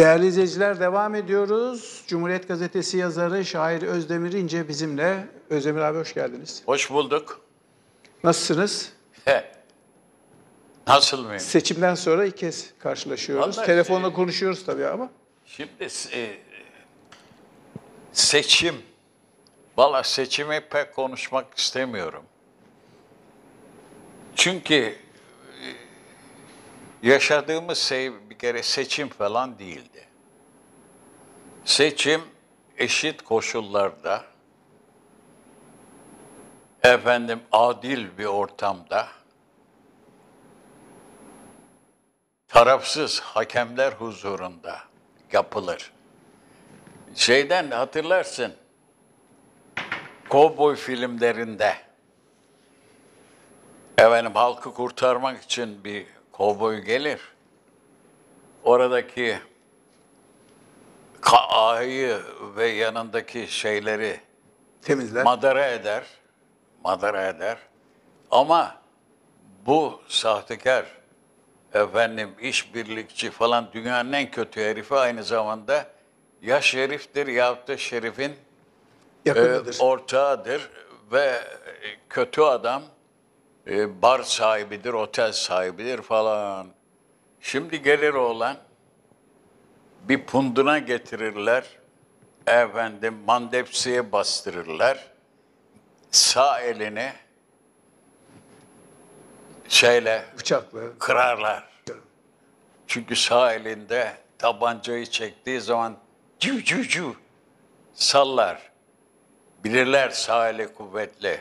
Değerli izleyiciler, devam ediyoruz. Cumhuriyet Gazetesi yazarı, şair Özdemir İnce bizimle. Özdemir abi hoş geldiniz. Hoş bulduk. Nasılsınız? Nasıl mıyım? Seçimden sonra ilk kez karşılaşıyoruz. Vallahi telefonla konuşuyoruz tabii ama. Şimdi seçim. Vallahi seçimi pek konuşmak istemiyorum. Çünkü yaşadığımız şey bir kere seçim falan değildi. Seçim eşit koşullarda, adil bir ortamda, tarafsız hakemler huzurunda yapılır. Şeyden hatırlarsın, kovboy filmlerinde halkı kurtarmak için bir kovboy gelir. Oradaki ağayı ve yanındaki şeyleri temizler, madara eder. Ama bu sahtekar, işbirlikçi falan dünyanın en kötü herifi aynı zamanda ya şeriftir yahut da şerifin ortağıdır ve kötü adam bar sahibidir, otel sahibidir falan. Şimdi gelir oğlan, bir punduna getirirler, mandepsiye bastırırlar, sağ elini bıçakla kırarlar. Çünkü sağ elinde tabancayı çektiği zaman cüv sallar. Bilirler sağ eli kuvvetli.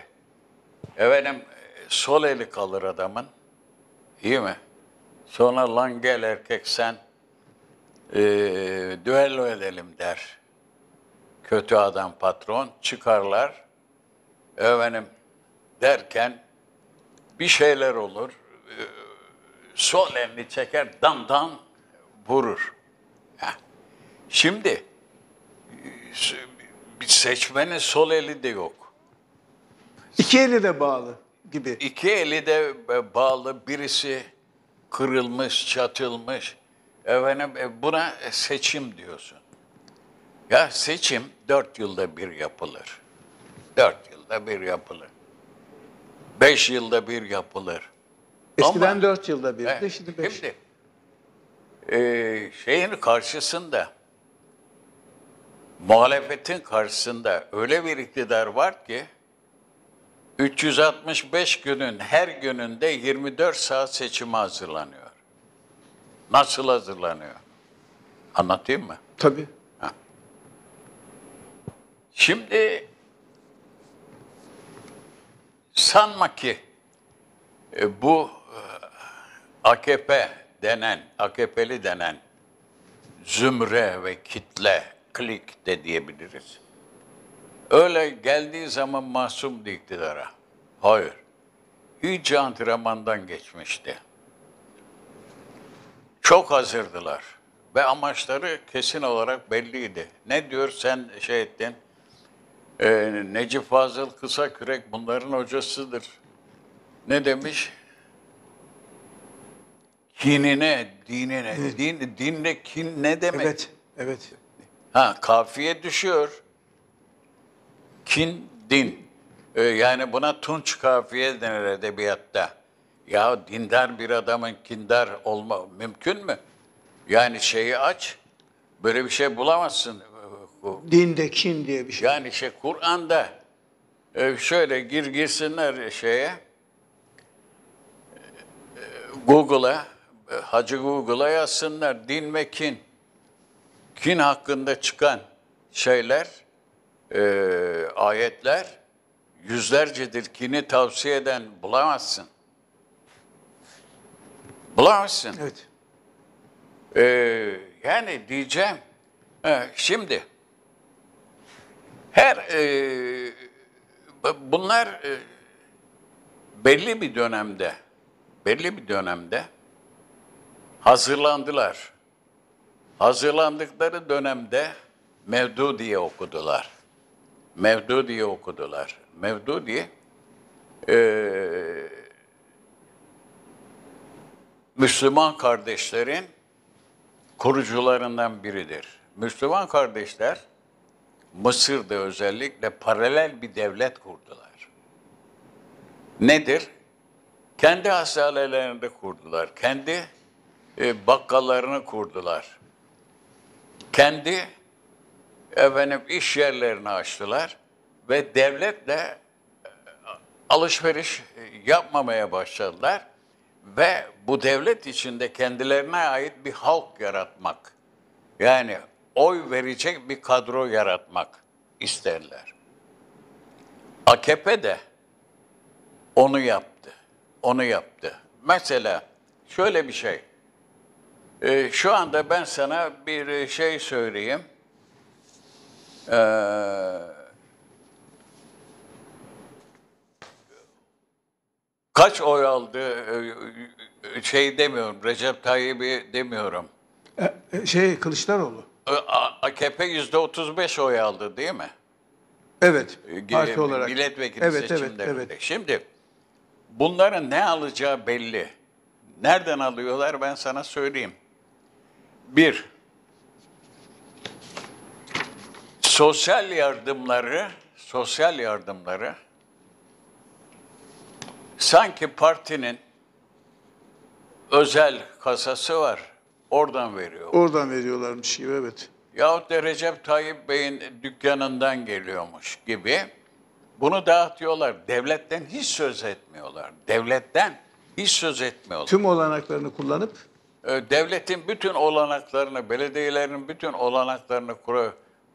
Sol eli kalır adamın, iyi mi? Sonra lan gel erkek sen, düello edelim der. Kötü adam patron, çıkarlar. Derken bir şeyler olur, sol elini çeker, dan vurur. Şimdi seçmenin sol eli de yok. İki eli de bağlı. İki eli de bağlı, birisi kırılmış, çatılmış. Buna seçim diyorsun. Ya seçim 4 yılda bir yapılır. 4 yılda bir yapılır. 5 yılda bir yapılır. Eskiden ama 4 yılda birdi, şimdi 5. Şimdi şeyin karşısında, muhalefetin karşısında öyle bir iktidar var ki, 365 günün her gününde 24 saat seçime hazırlanıyor. Nasıl hazırlanıyor? Anlatayım mı? Tabii. Şimdi sanma ki bu AKP denen, AKP'li denen zümre ve kitle, klik de diyebiliriz. Öyle geldiği zaman masumdu iktidara. Hayır. İyice antrenmandan geçmişti. Çok hazırdılar. Ve amaçları kesin olarak belliydi. Ne diyor sen ettin? Necip Fazıl Kısakürek bunların hocasıdır. Ne demiş? Kinine, dinine. Dinle kin ne demek? Evet. Kafiye düşüyor. Kin, din. Yani buna tunç kafiye denir edebiyatta. Ya dindar bir adamın kindar olma mümkün mü? Yani şeyi aç, böyle bir şey bulamazsın. Dinde kin diye bir şey. Yani Kur'an'da şöyle girsinler Google'a, Hacı Google'a yazsınlar din ve kin. Kin hakkında çıkan şeyler, ayetler yüzlercedir. Kini tavsiye eden bulamazsın. Evet. Yani diyeceğim, şimdi her bunlar belli bir dönemde hazırlandılar. Hazırlandıkları dönemde Mevdudi'ye okudular. Mevdudi Müslüman Kardeşlerin kurucularından biridir. Müslüman Kardeşler Mısır'da özellikle paralel bir devlet kurdular. Nedir? Kendi hastanelerini de kurdular, kendi bakkallarını kurdular, kendi iş yerlerini açtılar ve devletle alışveriş yapmamaya başladılar ve bu devlet içinde kendilerine ait bir halk yaratmak, yani oy verecek bir kadro yaratmak isterler. AKP de onu yaptı, onu yaptı. Mesela şöyle bir şey, şu anda ben sana bir şey söyleyeyim. Kaç oy aldı şey demiyorum, Recep Tayyip'i demiyorum. Kılıçdaroğlu. AKP %35 oy aldı değil mi? Evet. Parti olarak. Milletvekili seçimlerinde. Evet. Şimdi bunların ne alacağı belli. Nereden alıyorlar ben sana söyleyeyim. Bir, sosyal yardımları sanki partinin özel kasası var. Oradan veriyor. Oradan veriyorlarmış gibi, evet. Yahut da Recep Tayyip Bey'in dükkanından geliyormuş gibi. Bunu dağıtıyorlar. Devletten hiç söz etmiyorlar. Tüm olanaklarını kullanıp? Devletin bütün olanaklarını, belediyelerin bütün olanaklarını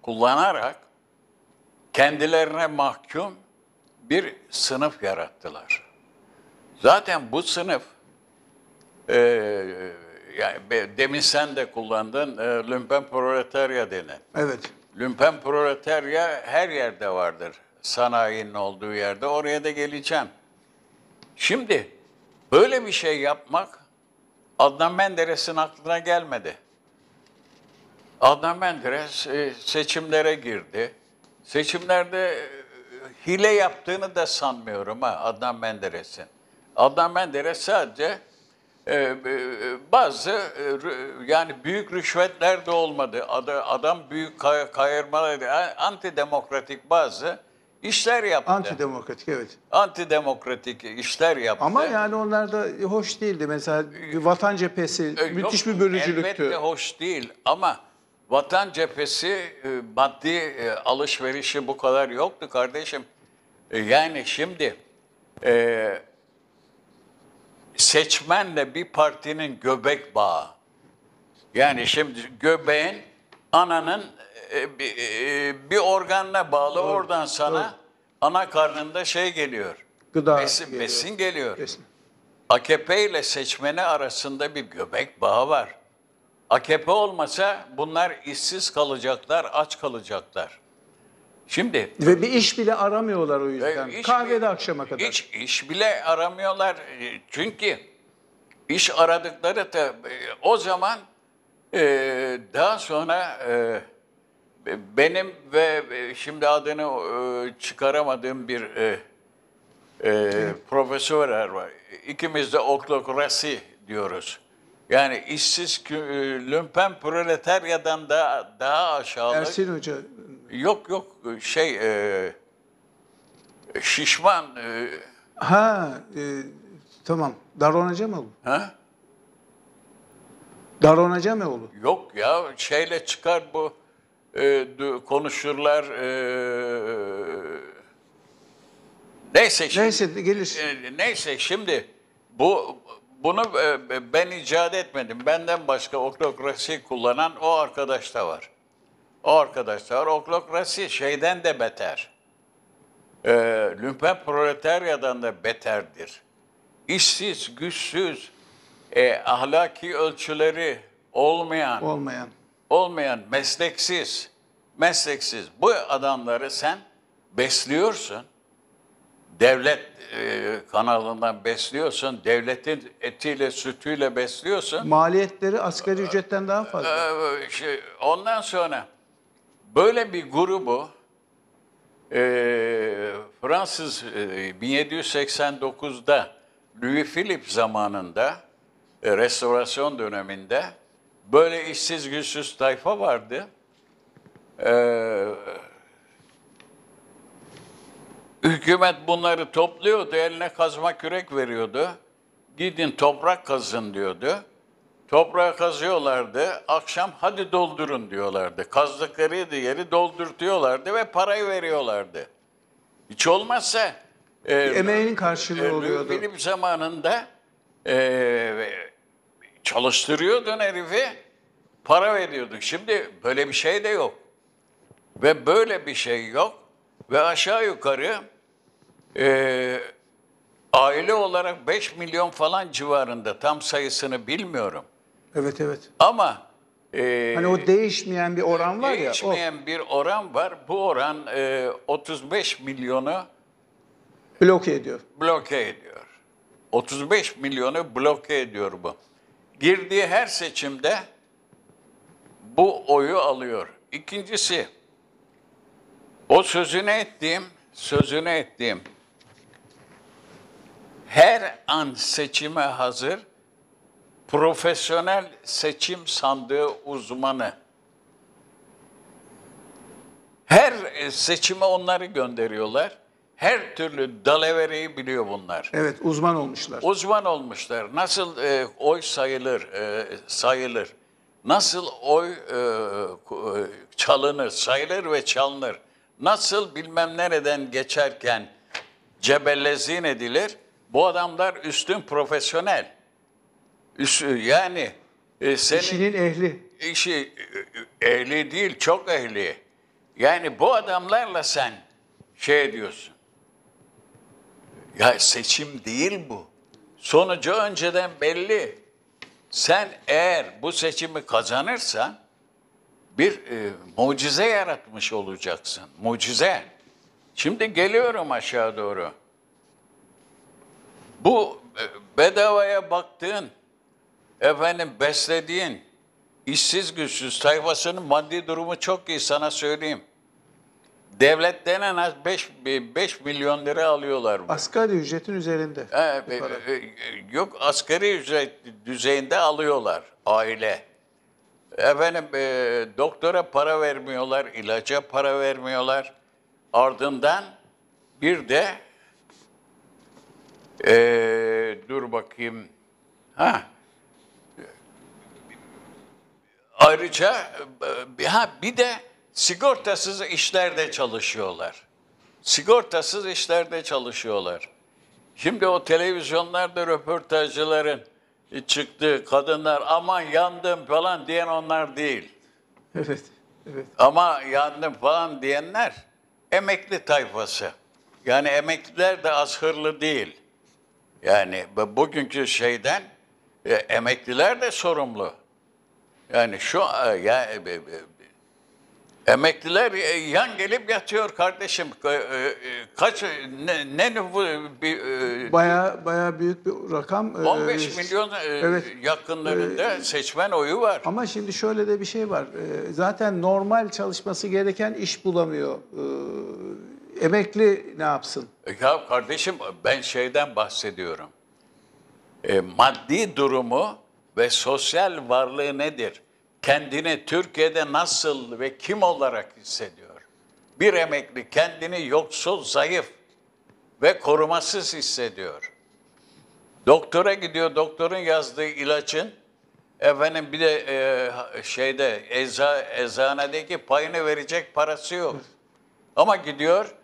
kullanarak kendilerine mahkum bir sınıf yarattılar. Zaten bu sınıf, yani demin sen de kullandın, lümpen proletarya denen. Evet. Lümpen proletarya her yerde vardır. Sanayinin olduğu yerde. Oraya da geleceğim. Şimdi böyle bir şey yapmak Adnan Menderes'in aklına gelmedi. Adnan Menderes seçimlere girdi. Seçimlerde hile yaptığını da sanmıyorum Adnan Menderes'in. Adnan Menderes sadece bazı yani büyük rüşvetler de olmadı. Adam büyük kayırmalar, antidemokratik bazı işler yaptı. Antidemokratik, evet. Antidemokratik işler yaptı. Ama yani onlar da hoş değildi. Mesela Vatan Cephesi müthiş bir bölücülüktü. Elbette hoş değil ama Vatan Cephesi maddi alışverişi bu kadar yoktu kardeşim. Yani şimdi seçmenle bir partinin göbek bağı. Yani şimdi göbeğin ananın bir organla bağlı, doğru, oradan sana doğru. Ana karnında şey geliyor. Gıda besin geliyor. Besin. AKP ile seçmeni arasında bir göbek bağı var. AKP olmasa bunlar işsiz kalacaklar, aç kalacaklar. Şimdi ve bir iş bile aramıyorlar o yüzden. Kahvede akşama kadar. İş bile aramıyorlar çünkü iş aradıkları da o zaman daha sonra benim ve şimdi adını çıkaramadığım bir profesör var. İkimiz de oklokrasi diyoruz. Yani işsiz lümpen proletaryadan daha aşağılık. Ersin Hoca. Yok şişman. Tamam. Darron Acemoğlu. Ha? Darron Acemoğlu. Yok ya şeyle çıkar bu konuşurlar. Neyse şimdi bunu ben icat etmedim. Benden başka oklokrasi kullanan o arkadaş da var. Oklokrasi şeyden de beter. Lümpen proletaryadan da beterdir. İşsiz, güçsüz, ahlaki ölçüleri olmayan, mesleksiz. Bu adamları sen besliyorsun. Devlet kanalından besliyorsun, devletin etiyle, sütüyle besliyorsun. Maliyetleri asgari ücretten daha fazla. Ondan sonra böyle bir grubu Fransız 1789'da Louis Philippe zamanında restorasyon döneminde böyle işsiz güçsüz tayfa vardı. Hükümet bunları topluyordu, eline kazma kürek veriyordu. Gidin toprak kazın diyordu. Toprağı kazıyorlardı, akşam hadi doldurun diyorlardı. Kazdıkları yeri doldurtuyorlardı ve parayı veriyorlardı. Hiç olmazsa emeğinin karşılığı oluyordu. Benim zamanında çalıştırıyordun herifi, para veriyordun. Şimdi böyle bir şey de yok. Ve böyle bir şey yok. Ve aşağı yukarı aile olarak 5 milyon falan civarında, tam sayısını bilmiyorum. Evet, evet. Ama hani o değişmeyen bir oran var ya. Değişmeyen bir oran var. Bu oran 35 milyonu bloke ediyor. Bloke ediyor. 35 milyonu bloke ediyor bu. Girdiği her seçimde bu oyu alıyor. İkincisi, o sözünü ettiğim her an seçime hazır profesyonel seçim sandığı uzmanı. Her seçime onları gönderiyorlar. Her türlü dalavereyi biliyor bunlar. Evet, uzman olmuşlar. Uzman olmuşlar. Nasıl oy sayılır. Nasıl oy çalınır, sayılır ve çalınır. Nasıl bilmem nereden geçerken cebellezin edilir. Bu adamlar üstün profesyonel. Yani senin işinin ehli. İşi ehli değil, çok ehli. Yani bu adamlarla sen şey diyorsun. Ya seçim değil bu. Sonucu önceden belli. Sen eğer bu seçimi kazanırsan bir mucize yaratmış olacaksın. Mucize. Şimdi geliyorum aşağı doğru. Bu bedavaya baktığın, beslediğin işsiz güçsüz tayfasının maddi durumu çok iyi, sana söyleyeyim. Devletten en az 5 milyon lira alıyorlar. Bu. Asgari ücretin üzerinde. Yok, asgari ücret düzeyinde alıyorlar aile. Doktora para vermiyorlar, ilaca para vermiyorlar. Ardından bir de dur bakayım. Ayrıca bir de sigortasız işlerde çalışıyorlar. Sigortasız işlerde çalışıyorlar. Şimdi o televizyonlarda röportajcıların çıktığı kadınlar aman yandım falan diyen onlar değil. Evet, evet. Ama yandım falan diyenler emekli tayfası. Yani emekliler de az hırlı değil. Yani bugünkü şeyden emekliler de sorumlu. Yani emekliler yan gelip yatıyor kardeşim. Kaç bayağı büyük bir rakam. 15 milyon evet, yakınlarında seçmen oyu var. Ama şimdi şöyle de bir şey var. Zaten normal çalışması gereken iş bulamıyor. Emekli ne yapsın? Ya kardeşim, ben şeyden bahsediyorum. Maddi durumu ve sosyal varlığı nedir? Kendini Türkiye'de nasıl ve kim olarak hissediyor? Bir emekli kendini yoksul, zayıf ve korumasız hissediyor. Doktora gidiyor, doktorun yazdığı ilacın bir de eczanedeki payını verecek parası yok. Ama gidiyor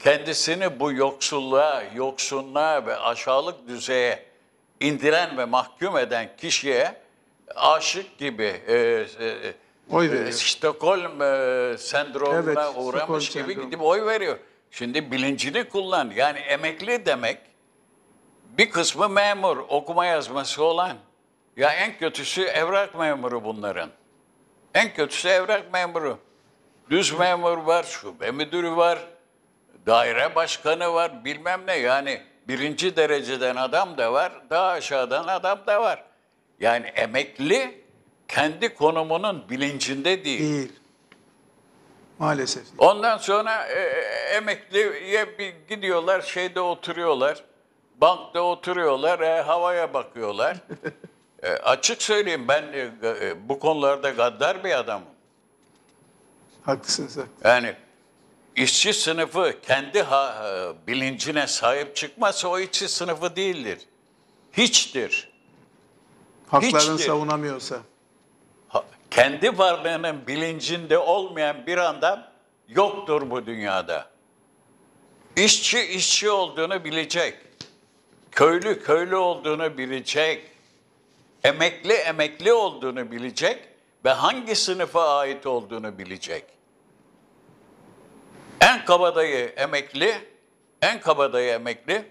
kendisini bu yoksulluğa, yoksunluğa ve aşağılık düzeye indiren ve mahkum eden kişiye aşık gibi oy veriyor. Stokholm sendromuna uğramış gibi gidip oy veriyor. Şimdi bilincini kullan. Yani emekli demek bir kısmı memur, okuma yazması olan. Ya en kötüsü evrak memuru bunların. En kötüsü evrak memuru. Düz memur var, şube müdürü var, daire başkanı var, bilmem ne. Yani birinci dereceden adam da var, daha aşağıdan adam da var. Yani emekli kendi konumunun bilincinde değil. Maalesef. Ondan sonra emekliye bir gidiyorlar, oturuyorlar, bankta oturuyorlar, havaya bakıyorlar. Açık söyleyeyim, ben bu konularda gaddar bir adamım. Haklısınız. Yani işçi sınıfı kendi bilincine sahip çıkmazsa o işçi sınıfı değildir. Hiçtir. Haklarını savunamıyorsa. Kendi varlığının bilincinde olmayan bir adam yoktur bu dünyada. İşçi işçi olduğunu bilecek. Köylü köylü olduğunu bilecek. Emekli emekli olduğunu bilecek ve hangi sınıfa ait olduğunu bilecek. En kabadayı emekli,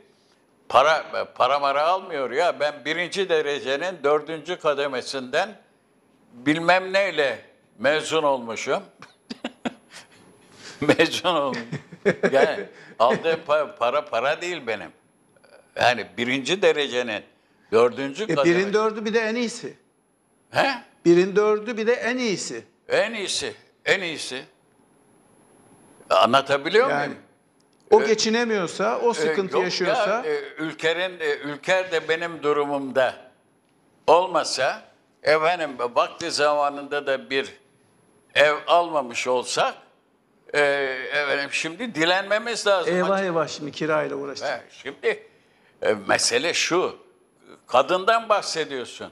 para almıyor ya, ben birinci derecenin 4. kademesinden bilmem neyle mezun olmuşum. Mezun olmuş. Yani aldığım para değil benim. Yani birinci derecenin 4. kademesi. Birin dördü bir de en iyisi. He? Birin dördü bir de en iyisi. En iyisi. Anlatabiliyor muyum? O geçinemiyorsa, o sıkıntı yaşıyorsa. Ya, ülker de benim durumumda olmasa, efendim vakti zamanında da bir ev almamış olsak, efendim şimdi dilenmemiz lazım. Eyvah şimdi kirayla uğraşacağız. Şimdi mesele şu, kadından bahsediyorsun.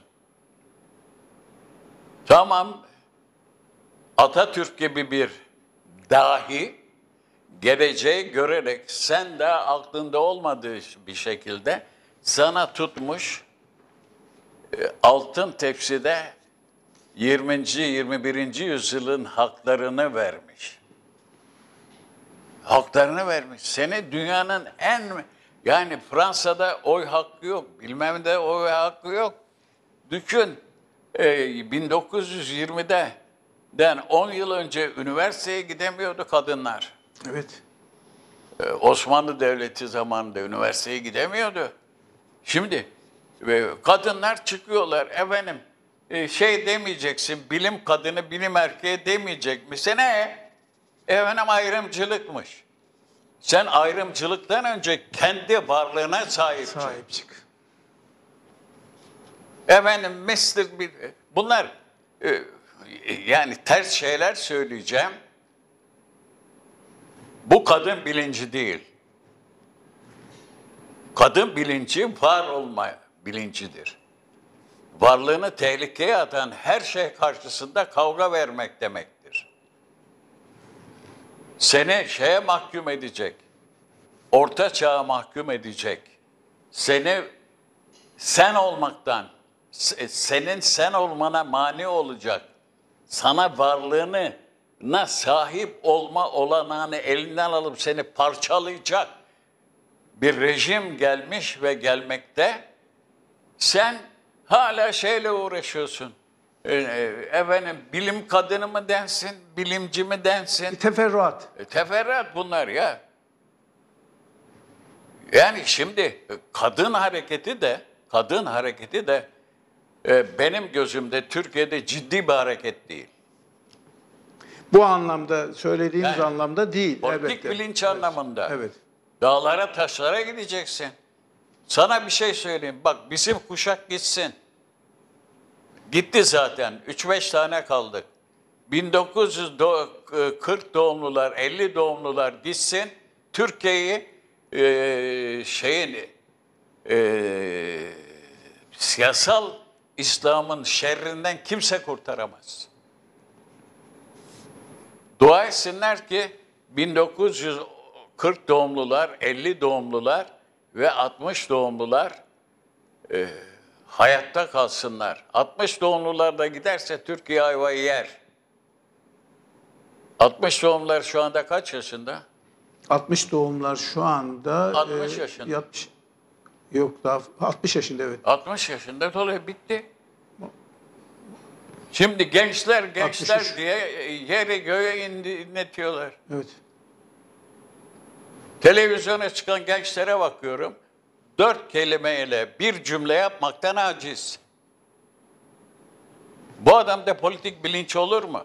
Tamam, Atatürk gibi bir dahi, geleceği görerek sen de aklında olmadığı bir şekilde sana tutmuş altın tepside 20. 21. yüzyılın haklarını vermiş. Haklarını vermiş. Seni dünyanın yani Fransa'da oy hakkı yok, bilmem de oy hakkı yok. Düşün 1920'den 10 yıl önce üniversiteye gidemiyordu kadınlar. Evet. Osmanlı Devleti zamanında üniversiteye gidemiyordu. Şimdi kadınlar çıkıyorlar, efendim şey demeyeceksin, bilim kadını bilim erkeği demeyecek misin? Efendim ayrımcılıkmış. Sen ayrımcılıktan önce kendi varlığına sahip çık. Efendim bunlar yani ters şeyler söyleyeceğim. Bu kadın bilinci değil. Kadın bilinci var olma bilincidir. Varlığını tehlikeye atan her şey karşısında kavga vermek demektir. Seni şeye mahkum edecek, orta çağa mahkum edecek, seni sen olmaktan, senin sen olmana mani olacak, sana varlığını sahip olma olanağını elinden alıp seni parçalayacak bir rejim gelmiş ve gelmekte. Sen hala şeyle uğraşıyorsun. Efendim bilim kadını mı densin, bilimci mi densin? Teferruat. Teferruat bunlar ya. Yani şimdi kadın hareketi de benim gözümde Türkiye'de ciddi bir hareket değil. Bu anlamda, söylediğiniz anlamda değil. Politik bilinç anlamında. Evet. Dağlara, taşlara gideceksin. Sana bir şey söyleyeyim. Bak bizim kuşak gitsin. Gitti zaten. 3-5 tane kaldık. 1940 doğumlular, 50 doğumlular gitsin. Türkiye'yi siyasal İslam'ın şerrinden kimse kurtaramaz. Dua etsinler ki 1940 doğumlular, 50 doğumlular ve 60 doğumlular hayatta kalsınlar. 60 doğumlular da giderse Türkiye ayvayı yer. 60 doğumlular şu anda kaç yaşında? 60 doğumlular şu anda 60 yaşında. 60, yok daha 60 yaşında evet. 60 yaşında dolayı bitti. Şimdi gençler 63. diye yere göğe inletiyorlar. Evet. Televizyona çıkan gençlere bakıyorum. 4 kelimeyle bir cümle yapmaktan aciz. Bu adamda politik bilinç olur mu?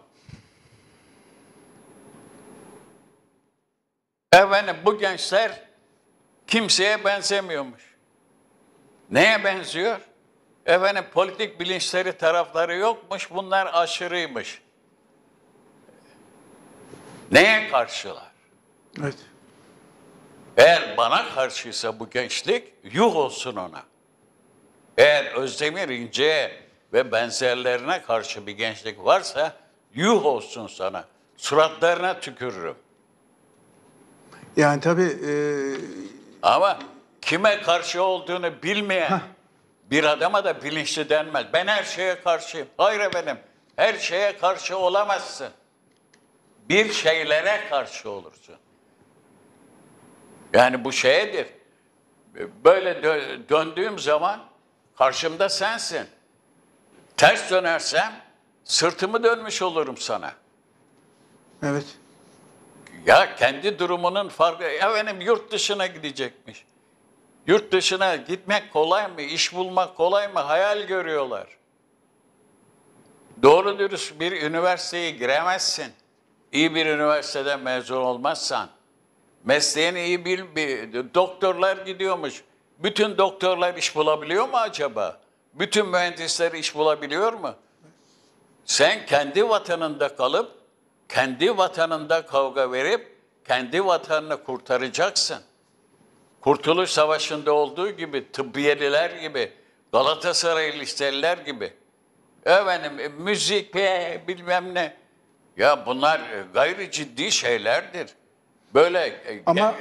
Efendim bu gençler kimseye benzemiyormuş. Neye benziyor? Efendim politik bilinçleri tarafları yokmuş, bunlar aşırıymış. Neye karşılar? Evet. Eğer bana karşıysa bu gençlik, yuh olsun ona. Eğer Özdemir İnce ve benzerlerine karşı bir gençlik varsa, yuh olsun sana. Suratlarına tükürürüm. Yani tabii... Ama kime karşı olduğunu bilmeyen bir adama da bilinçli denmez. Ben her şeye karşıyım. Hayır efendim, her şeye karşı olamazsın. Bir şeylere karşı olursun. Yani bu şeydir. Böyle döndüğüm zaman karşımda sensin. Ters dönersem sırtımı dönmüş olurum sana. Evet. Ya kendi durumunun farkı. Efendim yurt dışına gidecekmiş. Yurt dışına gitmek kolay mı? İş bulmak kolay mı? Hayal görüyorlar. Doğru dürüst bir üniversiteye giremezsin. İyi bir üniversiteden mezun olmazsan. Mesleğini iyi doktorlar gidiyormuş. Bütün doktorlar iş bulabiliyor mu acaba? Bütün mühendisler iş bulabiliyor mu? Sen kendi vatanında kalıp, kendi vatanında kavga verip, kendi vatanını kurtaracaksın. Kurtuluş Savaşı'nda olduğu gibi, tıbbiyeliler gibi, Galatasaray liseliler gibi. Efendim, müzik, bilmem ne. Ya bunlar gayri ciddi şeylerdir. Böyle ama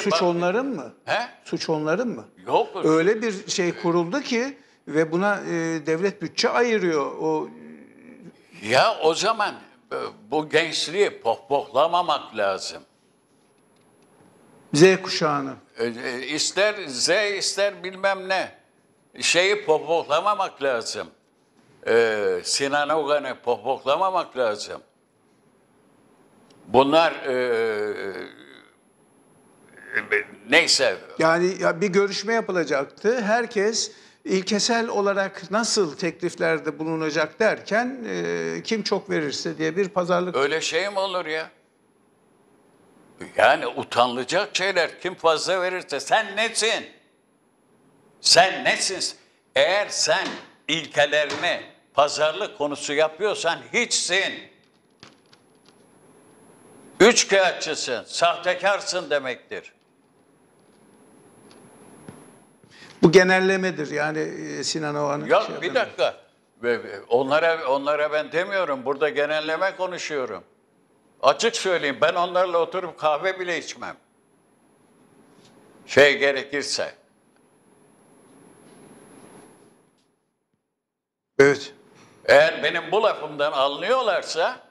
suç onların mı? He? Suç onların mı? Yok. Öyle bir şey kuruldu ki ve buna devlet bütçe ayırıyor. O... Ya o zaman bu gençliği pohpohlamamak lazım. Z kuşağını. İster Z ister bilmem ne. Şeyi pohpohlamamak lazım. Sinan Oğan'ı pohpohlamamak lazım. Bunlar neyse. Yani ya bir görüşme yapılacaktı. Herkes ilkesel olarak nasıl tekliflerde bulunacak derken kim çok verirse diye bir pazarlık. Öyle şey mi olur ya? Yani utanılacak şeyler, kim fazla verirse. Sen nesin? Sen nesin? Eğer sen ilkelerini pazarlık konusu yapıyorsan hiçsin. Üçkağıtçısın, sahtekarsın demektir. Bu genellemedir yani Sinan Oğan'ın. Yok bir dakika. Onlara ben demiyorum. Burada genelleme konuşuyorum. Açık söyleyeyim, ben onlarla oturup kahve bile içmem. Şey gerekirse. Evet. Eğer benim bu lafımdan anlıyorlarsa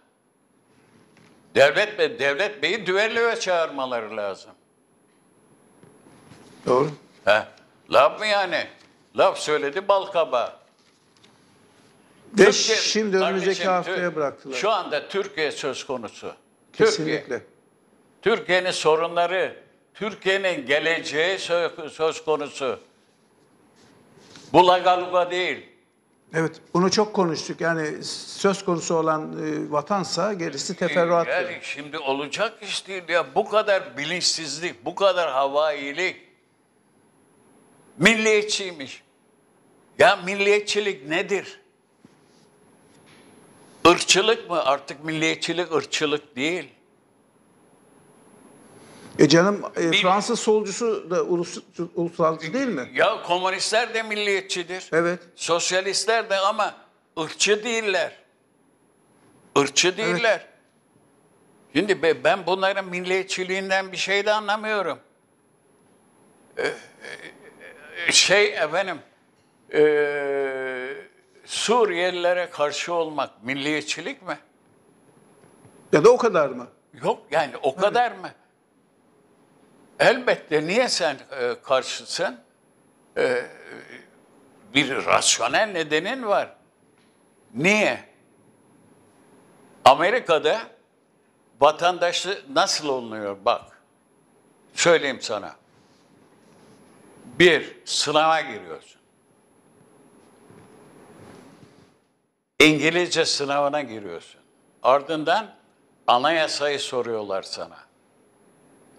Devlet Bey'i düelloya çağırmaları lazım. Doğru. He, laf mı yani? Laf söyledi balkaba. Şimdi önümüzdeki haftaya bıraktılar. Şu anda Türkiye söz konusu. Kesinlikle. Türkiye'nin sorunları, Türkiye'nin geleceği söz konusu. Bu lagaluga değil. Evet, bunu çok konuştuk. Yani söz konusu olan vatansa gerisi teferruat. Yani şimdi olacak iş değil ya. Bu kadar bilinçsizlik, bu kadar havailik. Milliyetçiymiş. Ya milliyetçilik nedir? Irkçılık mı? Artık milliyetçilik ırkçılık değil. Fransız solcusu da ulusalcı değil mi? Ya komünistler de milliyetçidir. Evet. Sosyalistler de ama ırkçı değiller. Irkçı değiller. Evet. Şimdi ben bunların milliyetçiliğinden bir şey de anlamıyorum. Suriyelilere karşı olmak milliyetçilik mi? Ya da o kadar mı? Yok yani o kadar mı? Elbette niye sen karşısın? Bir rasyonel nedenin var. Niye? Amerika'da vatandaşlık nasıl olunuyor? Bak, söyleyeyim sana. Bir, sınava giriyorsun. İngilizce sınavına giriyorsun. Ardından anayasayı soruyorlar sana.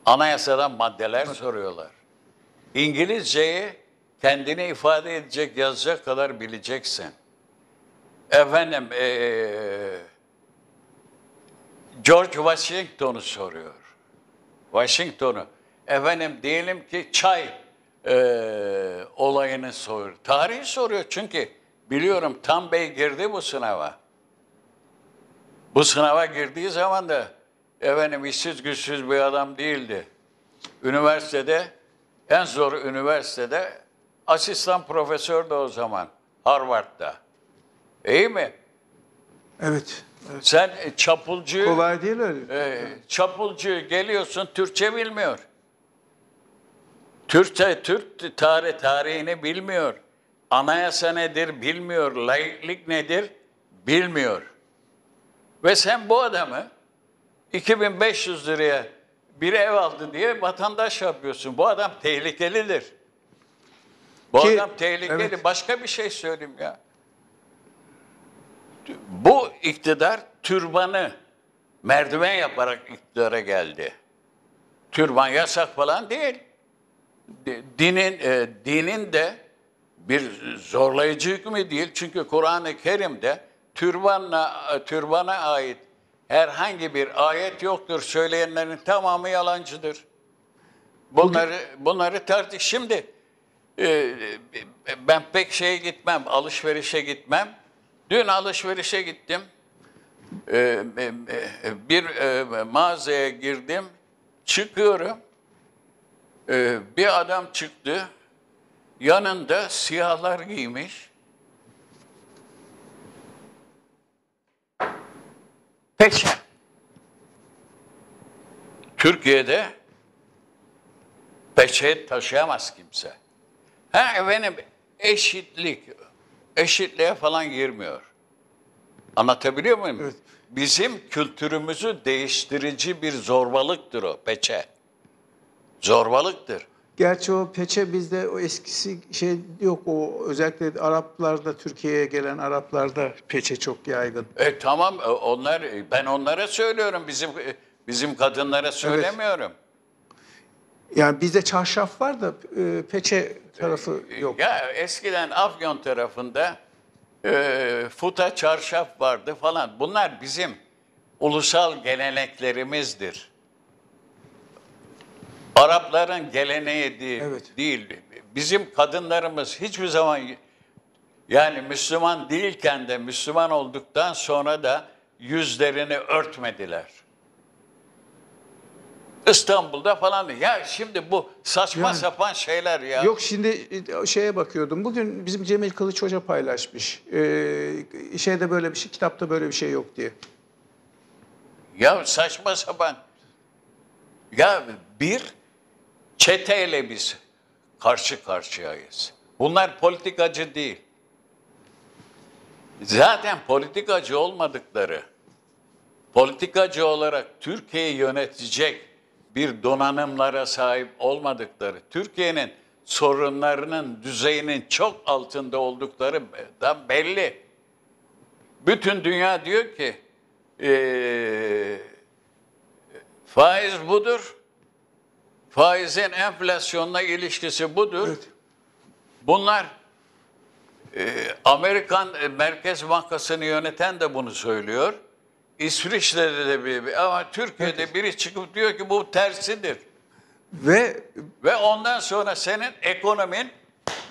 Anayasadan maddeler soruyorlar. İngilizceyi kendini ifade edecek, yazacak kadar bileceksin. Efendim, George Washington'u soruyor. Washington'u. Efendim diyelim ki çay olayını soruyor. Tarihi soruyor çünkü biliyorum Tan Bey girdi bu sınava. Bu sınava girdiği zaman da efendim işsiz güçsüz bir adam değildi. Üniversitede, en zor üniversitede asistan profesördü o zaman Harvard'da. İyi mi? Evet. Evet. Sen çapulcu, kolay değil öyle. Çapulcu geliyorsun, Türkçe bilmiyor. Türk tarihini bilmiyor. Anayasa nedir bilmiyor. Laiklik nedir bilmiyor. Ve sen bu adamı 2500 liraya bir ev aldı diye vatandaş yapıyorsun. Bu adam tehlikelidir. Bu adam tehlikeli. Evet. Başka bir şey söyleyeyim ya. Bu iktidar türbanı merdiven yaparak iktidara geldi. Türban yasak falan değil. Dinin de bir zorlayıcı hükmü değil. Çünkü Kur'an-ı Kerim'de türbana ait herhangi bir ayet yoktur. Söyleyenlerin tamamı yalancıdır. Bunları tartış. Şimdi ben pek şeye gitmem, alışverişe gitmem. Dün alışverişe gittim. Bir mağazaya girdim. Çıkıyorum. Bir adam çıktı. Yanında siyahlar giymiş. Peçe. Türkiye'de peçe taşıyamaz kimse. Ha efendim eşitliğe falan girmiyor. Anlatabiliyor muyum? Evet. Bizim kültürümüzü değiştirici bir zorbalıktır o peçe. Zorbalıktır. Gerçi o peçe bizde o eskisi şey yok. O özellikle Araplarda, Türkiye'ye gelen Araplarda peçe çok yaygın. Tamam, onlar, ben onlara söylüyorum, bizim kadınlara söylemiyorum. Evet. Yani bizde çarşaf var da peçe tarafı yok. Ya eskiden Afyon tarafında futa çarşaf vardı falan. Bunlar bizim ulusal geleneklerimizdir. Arapların geleneği değil, evet. Değil. Bizim kadınlarımız hiçbir zaman, yani Müslüman değilken de Müslüman olduktan sonra da yüzlerini örtmediler. İstanbul'da falan. Ya şimdi bu saçma yani, sapan şeyler ya. Yok şimdi şeye bakıyordum. Bugün bizim Cemil Kılıç Hoca paylaşmış. Şeyde böyle bir şey, kitapta böyle bir şey yok diye. Ya saçma sapan. Ya bir çeteyle biz karşı karşıyayız. Bunlar politikacı değil. Zaten politikacı olmadıkları, politikacı olarak Türkiye'yi yönetecek bir donanımlara sahip olmadıkları, Türkiye'nin sorunlarının düzeyinin çok altında oldukları da belli. Bütün dünya diyor ki faiz budur. Faizin enflasyonla ilişkisi budur. Evet. Bunlar Amerikan Merkez Bankası'nı yöneten de bunu söylüyor. İsviçre'de de ama Türkiye'de evet. Biri çıkıp diyor ki bu tersidir. Ve ondan sonra senin ekonomin...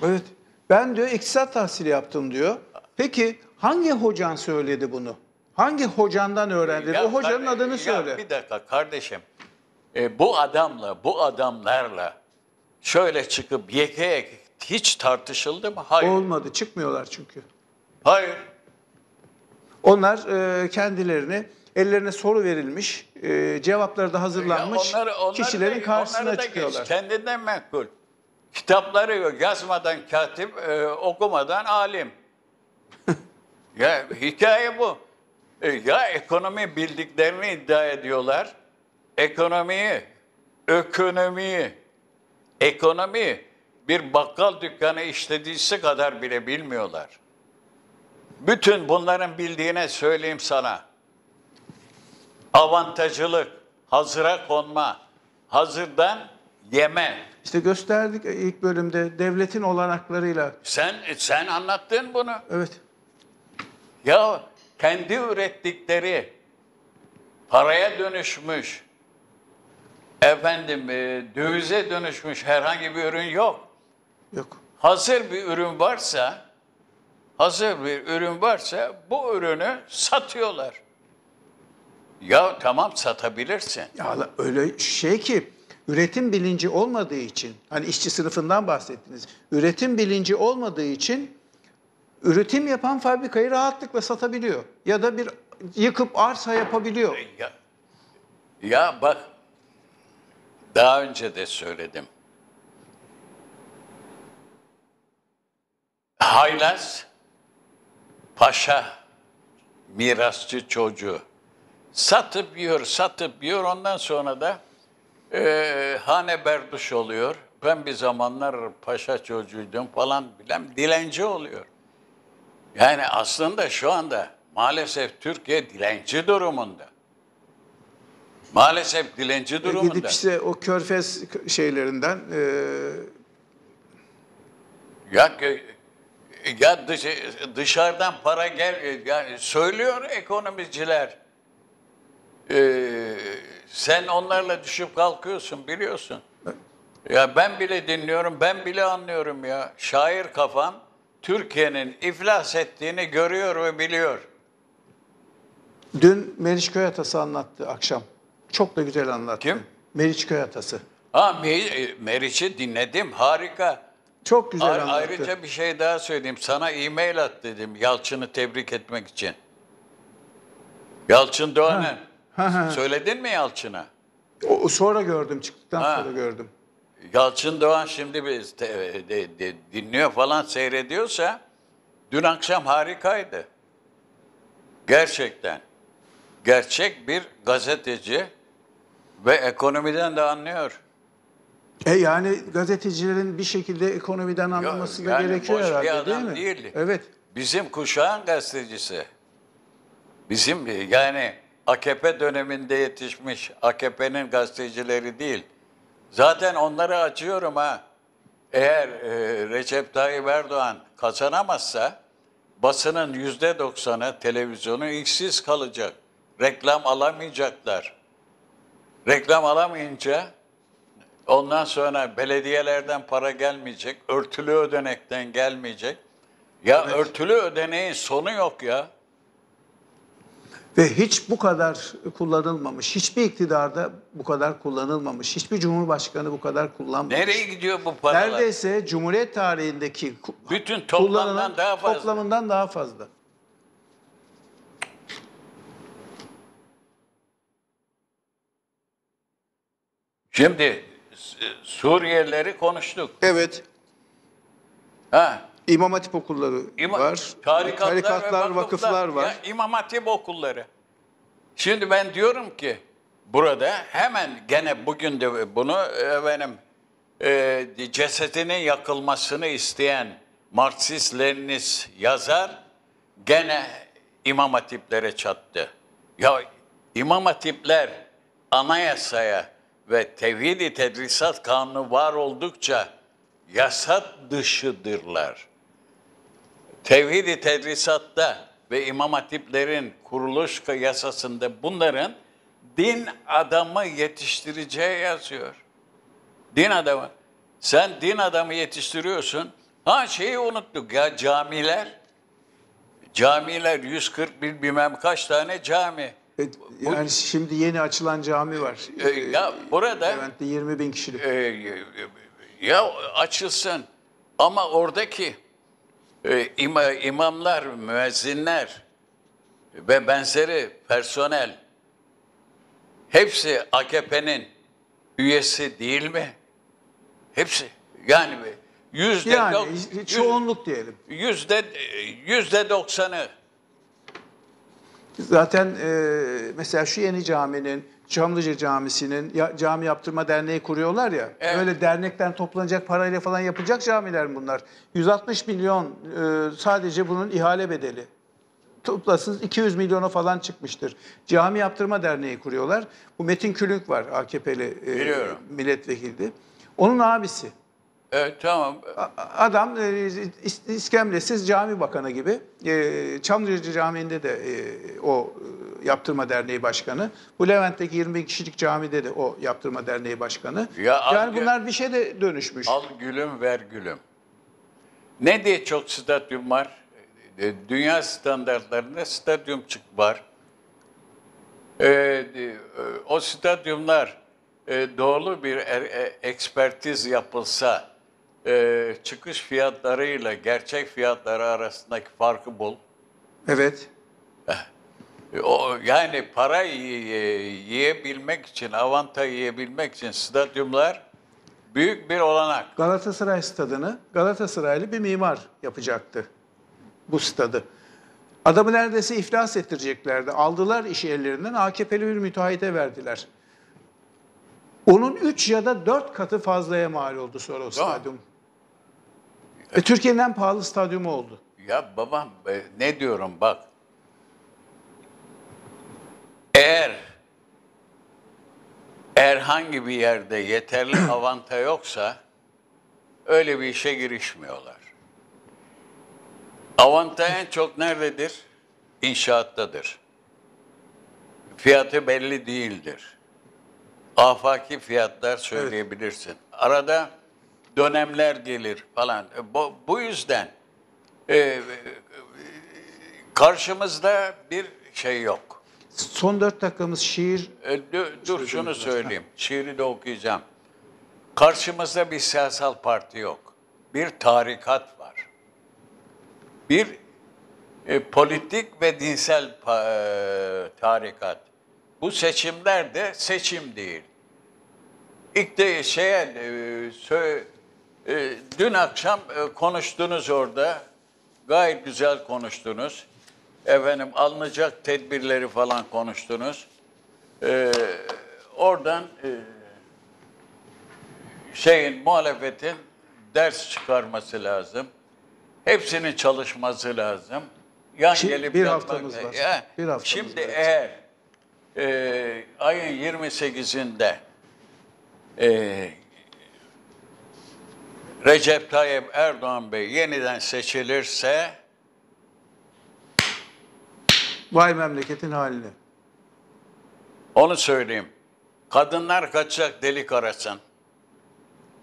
Evet. Ben diyor iktisat tahsili yaptım diyor. Peki hangi hocan söyledi bunu? Hangi hocandan öğrendin? O hocanın adını söyle. Bir dakika kardeşim. Bu adamla, bu adamlarla şöyle çıkıp yekeyek hiç tartışıldı mı? Hayır. Olmadı. Çıkmıyorlar çünkü. Hayır. Onlar kendilerini, ellerine soru verilmiş, cevapları da hazırlanmış kişilerin karşısına çıkıyorlar. Geç, kendinden menkul. Kitapları yok. Yazmadan katip, okumadan alim. Ya hikaye bu. Ya ekonomi bildiklerini iddia ediyorlar. Ekonomiyi bir bakkal dükkanı işleticisi kadar bile bilmiyorlar. Bütün bunların bildiğine söyleyeyim sana. Avantajcılık, hazıra konma, hazırdan yeme. İşte gösterdik ilk bölümde devletin olanaklarıyla. Sen anlattın bunu. Evet. Ya kendi ürettikleri paraya dönüşmüş, dövize dönüşmüş herhangi bir ürün yok. Yok. Hazır bir ürün varsa bu ürünü satıyorlar. Ya tamam, satabilirsin. Ya öyle şey ki üretim bilinci olmadığı için, hani işçi sınıfından bahsettiniz. Üretim bilinci olmadığı için üretim yapan fabrikayı rahatlıkla satabiliyor. Ya da bir yıkıp arsa yapabiliyor. Ya bak, daha önce de söyledim. Haylaz, paşa, mirasçı çocuğu. Satıp yiyor. Ondan sonra da hane berduş oluyor. Ben bir zamanlar paşa çocuğuydum falan bilen dilenci oluyor. Yani aslında şu anda maalesef Türkiye dilenci durumunda. Maalesef dilenci durumunda. Gidip işte o körfez şeylerinden... Ya dışarıdan para gel, yani söylüyor ekonomiciler. Sen onlarla düşüp kalkıyorsun, biliyorsun. Ya ben bile dinliyorum, ben bile anlıyorum ya. Şair kafam Türkiye'nin iflas ettiğini görüyor ve biliyor. Dün Meriç Kayatası anlattı akşam. Çok da güzel anlattı. Kim? Meriç Kayatası. Ha, Meriç'i dinledim, harika. Çok güzel anlattı. Ayrıca bir şey daha söyleyeyim. Sana e-mail at dedim Yalçın'ı tebrik etmek için. Yalçın Doğan'ı. Söyledin mi Yalçın'a? Sonra gördüm, çıktıktan sonra gördüm. Yalçın Doğan şimdi biz dinliyor falan, seyrediyorsa dün akşam harikaydı. Gerçekten. Gerçek bir gazeteci ve ekonomiden de anlıyor. Yani gazetecilerin bir şekilde ekonomiden anlaması gerekiyor herhalde, değil mi? Değil. Evet. Bizim kuşağın gazetecisi. Bizim AKP döneminde yetişmiş AKP'nin gazetecileri değil. Zaten onları açıyorum ha. Eğer Recep Tayyip Erdoğan kazanamazsa basının %90'ı, televizyonu işsiz kalacak. Reklam alamayacaklar. Reklam alamayınca ondan sonra belediyelerden para gelmeyecek, örtülü ödenekten gelmeyecek. Ya evet. Örtülü ödeneğin sonu yok ya. Ve hiç bu kadar kullanılmamış, hiçbir iktidarda bu kadar kullanılmamış, hiçbir cumhurbaşkanı bu kadar kullanmamış. Nereye gidiyor bu paralar? Neredeyse Cumhuriyet tarihindeki bütün toplamından daha fazla. Şimdi Suriyelileri konuştuk. Evet. İmam Hatip okulları var. Tarikatlar, vakıflar var. Ya, İmam Hatip okulları. Şimdi ben diyorum ki burada hemen gene bugün de bunu cesetinin yakılmasını isteyen Marksist-Leninist yazar gene İmam Hatiplere çattı. Ya İmam Hatipler anayasaya ve Tevhid-i Tedrisat Kanunu var oldukça yasa dışıdırlar. Tevhid-i Tedrisat'ta ve İmam Hatiplerin kuruluş yasasında bunların din adamı yetiştireceği yazıyor. Din adamı. Sen din adamı yetiştiriyorsun. Şeyi unuttuk ya, camiler. Camiler 141 bilmem kaç tane cami. Yani şimdi yeni açılan cami var. Ya burada Levent'te 20.000 kişilik. Ya açılsın ama oradaki imamlar, müezzinler ve benzeri personel hepsi AKP'nin üyesi değil mi? Hepsi. Yani çoğunluk diyelim. %90'ı. Zaten mesela şu yeni caminin, Çamlıca Camisi'nin cami yaptırma derneği kuruyorlar ya. Evet. Öyle dernekten toplanacak parayla falan yapılacak camiler bunlar. 160 milyon sadece bunun ihale bedeli. Toplasınız 200 milyona falan çıkmıştır. Cami yaptırma derneği kuruyorlar. Bu Metin Külünk var, AKP'li milletvekili. Onun abisi. Evet, tamam. Adam iskemlesiz cami bakanı gibi. Çamlıca Camii'nde de o Yaptırma Derneği Başkanı. Bu Levent'teki 20 bin kişilik camide de o Yaptırma Derneği Başkanı. Ya, yani bunlar bir şeye de dönüşmüş. Al gülüm, ver gülüm. Ne diye çok stadyum var? Dünya standartlarında stadyum var. O stadyumlar doğru bir ekspertiz yapılsa, çıkış fiyatlarıyla gerçek fiyatları arasındaki farkı bul. Evet. O, yani para yiyebilmek için, avanta yiyebilmek için stadyumlar büyük bir olanak. Galatasaray stadını Galatasaraylı bir mimar yapacaktı bu stadı. Adamı neredeyse iflas ettireceklerdi. Aldılar işi ellerinden, AKP'li bir müteahhite verdiler. Onun 3 ya da 4 katı fazlaya mal oldu sonra o stadyum. Ve Türkiye'nin en pahalı stadyumu oldu. Ya babam, ne diyorum bak. Eğer herhangi bir yerde yeterli avanta yoksa öyle bir işe girişmiyorlar. Avanta en çok nerededir? İnşaattadır. Fiyatı belli değildir. Afaki fiyatlar söyleyebilirsin. Evet. Arada dönemler gelir falan. Bu yüzden karşımızda bir şey yok. Son 4 dakikamız şiir. Dur şunu söyleyeyim. Şiiri de okuyacağım. Karşımızda bir siyasal parti yok. Bir tarikat var. Bir politik ve dinsel tarikat. Bu seçimler de seçim değil. İlk de dün akşam konuştunuz orada. Gayet güzel konuştunuz. Efendim, alınacak tedbirleri falan konuştunuz. Oradan muhalefetin ders çıkarması lazım. Hepsinin çalışması lazım. Yan gelip bir haftamız var. Şimdi eğer ayın 28'inde Recep Tayyip Erdoğan Bey yeniden seçilirse vay memleketin haline. Onu söyleyeyim. Kadınlar kaçacak delik arasın.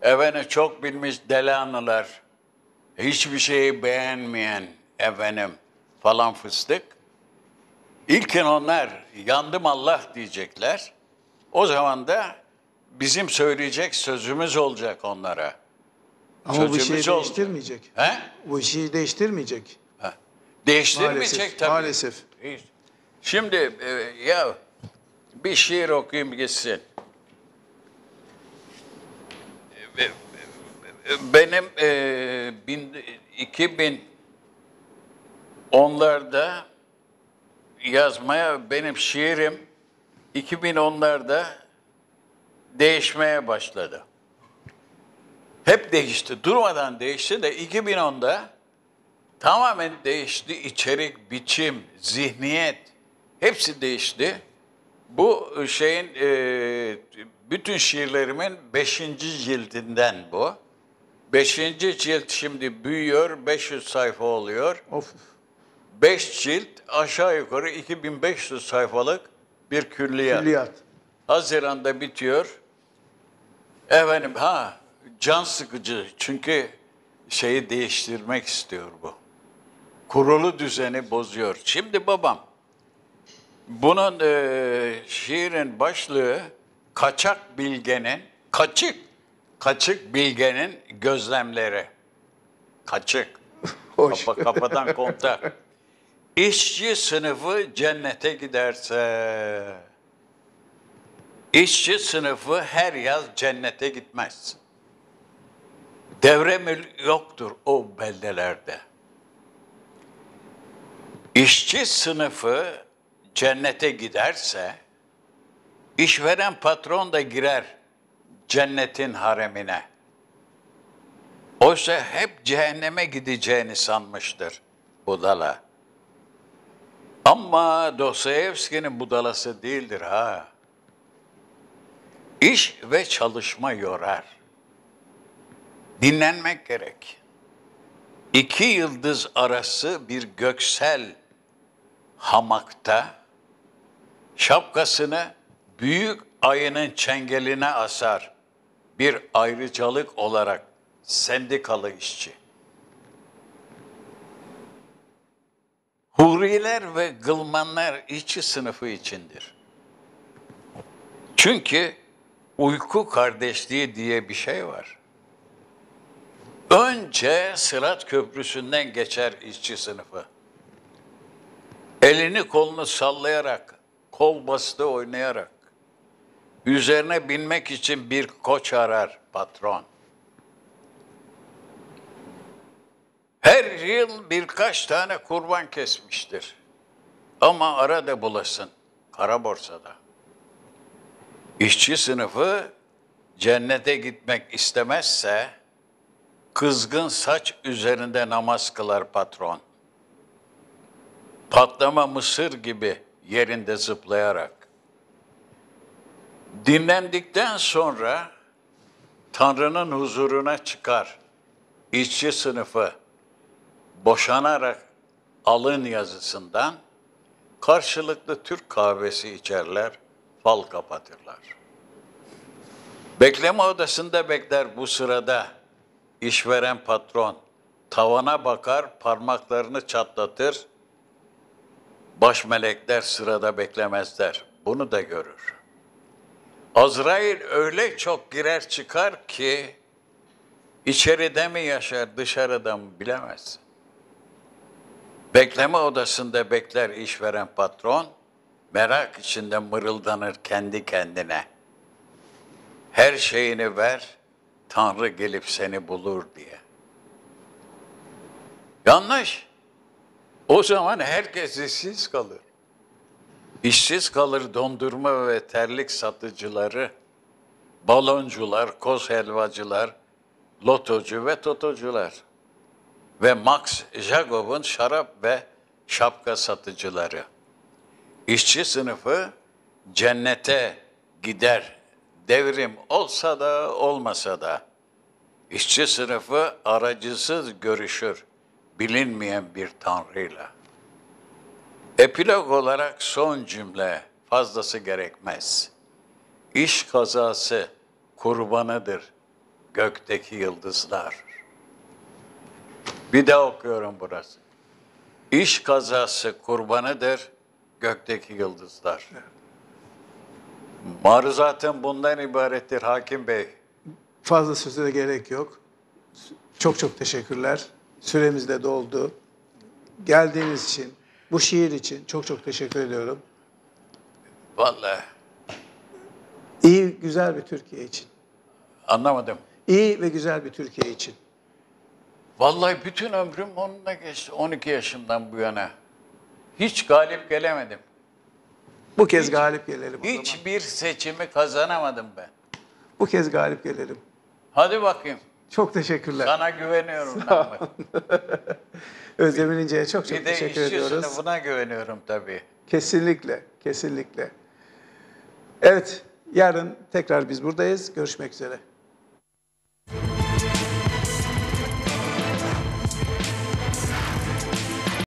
Efendim, çok bilmiş delanılar. Hiçbir şeyi beğenmeyen efendim falan fıstık. İlkin onlar yandım Allah diyecekler. O zaman da bizim söyleyecek sözümüz olacak onlara. Ama sözümüz bu işi değiştirmeyecek. He? Bu işi değiştirmeyecek. Ha. Değiştirmeyecek maalesef, tabii. Maalesef. Şimdi ya bir şiir okuyayım gitsin. Benim 2010'larda yazmaya, benim şiirim 2010'larda değişmeye başladı. Hep değişti, durmadan değişti de 2010'da tamamen değişti. İçerik, biçim, zihniyet hepsi değişti. Bu bütün şiirlerimin 5. cildinden bu. 5. cilt şimdi büyüyor, 500 sayfa oluyor. Of. 5 cilt aşağı yukarı 2500 sayfalık bir külliyat. Haziran'da bitiyor. Efendim, can sıkıcı çünkü şeyi değiştirmek istiyor bu. Kurulu düzeni bozuyor. Şimdi babam, bunun şiirin başlığı Kaçık bilgenin gözlemleri. Kaçık. Kafadan kontak. İşçi sınıfı cennete giderse, işçi sınıfı her yaz cennete gitmez. Devre mülk yoktur o beldelerde. İşçi sınıfı cennete giderse, işveren patron da girer cennetin haremine. Oysa hep cehenneme gideceğini sanmıştır budala. Ama Dostoyevski'nin budalası değildir ha. İş ve çalışma yorar. Dinlenmek gerek. 2 yıldız arası bir göksel hamakta şapkasını büyük ayının çengeline asar bir ayrıcalık olarak sendikalı işçi. Huriler ve gılmanlar işçi sınıfı içindir. Çünkü uyku kardeşliği diye bir şey var. Önce Sırat Köprüsü'nden geçer işçi sınıfı. Elini kolunu sallayarak, kol bastı oynayarak, üzerine binmek için bir koç arar patron. Her yıl birkaç tane kurban kesmiştir. Ama arada bulasın, kara borsada. İşçi sınıfı cennete gitmek istemezse, kızgın saç üzerinde namaz kılar patron. Patlama mısır gibi yerinde zıplayarak. Dinlendikten sonra Tanrı'nın huzuruna çıkar işçi sınıfı, boşanarak alın yazısından karşılıklı Türk kahvesi içerler, fal kapatırlar. Bekleme odasında bekler bu sırada işveren patron, tavana bakar, parmaklarını çatlatır, baş melekler sırada beklemezler, bunu da görür. Azrail öyle çok girer çıkar ki içeride mi yaşar, dışarıda mı bilemezsin. Bekleme odasında bekler işveren patron, merak içinde mırıldanır kendi kendine. Her şeyini ver, Tanrı gelip seni bulur diye. Yanlış. O zaman herkes işsiz kalır. İşsiz kalır dondurma ve terlik satıcıları, baloncular, koz helvacılar, lotocu ve totocular. Ve Max Jacob'un şarap ve şapka satıcıları. İşçi sınıfı cennete gider, devrim olsa da olmasa da. İşçi sınıfı aracısız görüşür, bilinmeyen bir tanrıyla. Epilog olarak son cümle, fazlası gerekmez. İş kazası kurbanıdır gökteki yıldızlar. Bir daha okuyorum burası. İş kazası kurbanıdır gökteki yıldızlar. Maruzatın bundan ibarettir Hakim Bey. Fazla söze de gerek yok. Çok çok teşekkürler. Süremiz de doldu. Geldiğiniz için, bu şiir için çok çok teşekkür ediyorum. Vallahi. İyi, güzel bir Türkiye için. Anlamadım. İyi ve güzel bir Türkiye için. Vallahi bütün ömrüm onunla geçti, 12 yaşımdan bu yana. Hiç galip gelemedim. Bu kez galip gelelim o zaman. Hiçbir seçimi kazanamadım ben. Bu kez galip gelelim. Hadi bakayım. Çok teşekkürler. Sana güveniyorum. Özdemir İnce'ye çok çok teşekkür ediyoruz. Bir de işçi sınıfına güveniyorum tabii. Kesinlikle, kesinlikle. Evet, yarın tekrar biz buradayız. Görüşmek üzere.